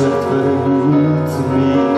that burdened me.